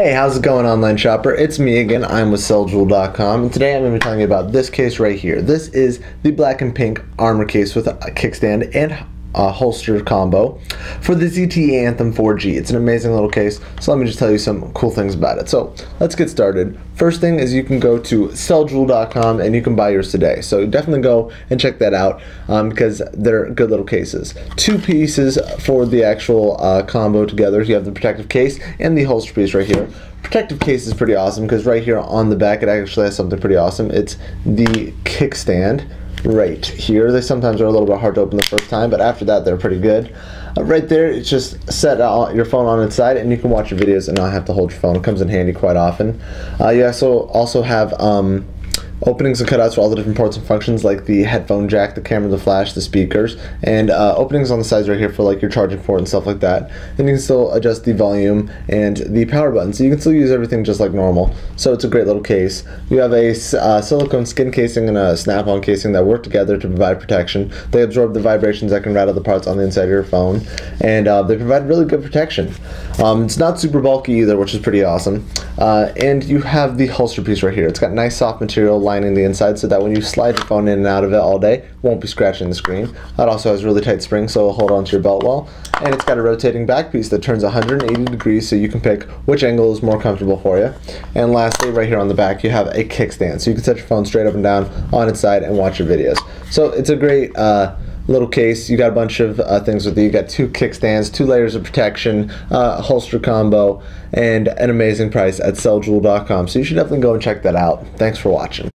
Hey, how's it going, online shopper? It's me again. I'm with CellJewel.com, and today I'm going to be talking about this case right here. This is the black and pink armor case with a kickstand and a holster combo for the ZTE Anthem 4G. It's an amazing little case, so let me just tell you some cool things about it. So let's get started. First thing is you can go to CellJewel.com and you can buy yours today. So definitely go and check that out because they're good little cases. Two pieces for the actual combo together. You have the protective case and the holster piece right here. Protective case is pretty awesome because right here on the back it actually has something pretty awesome. It's the kickstand. Right here, they sometimes are a little bit hard to open the first time, but after that they're pretty good. Right there, it's just set your phone on its side and you can watch your videos and not have to hold your phone. It comes in handy quite often. You also have openings and cutouts for all the different parts and functions, like the headphone jack, the camera, the flash, the speakers, and openings on the sides right here for like your charging port and stuff like that. And you can still adjust the volume and the power button, so you can still use everything just like normal. So it's a great little case. You have a silicone skin casing and a snap-on casing that work together to provide protection. They absorb the vibrations that can rattle the parts on the inside of your phone, and they provide really good protection. It's not super bulky either, which is pretty awesome. And you have the holster piece right here. It's got nice soft material lining the inside so that when you slide your phone in and out of it all day, it won't be scratching the screen. It also has really tight springs, so it'll hold onto your belt well. And it's got a rotating back piece that turns 180 degrees so you can pick which angle is more comfortable for you. And lastly, right here on the back, you have a kickstand. So you can set your phone straight up and down on its side and watch your videos. So it's a great little case. You got a bunch of things with it. You got two kickstands, two layers of protection, holster combo, and an amazing price at CellJewel.com. So you should definitely go and check that out. Thanks for watching.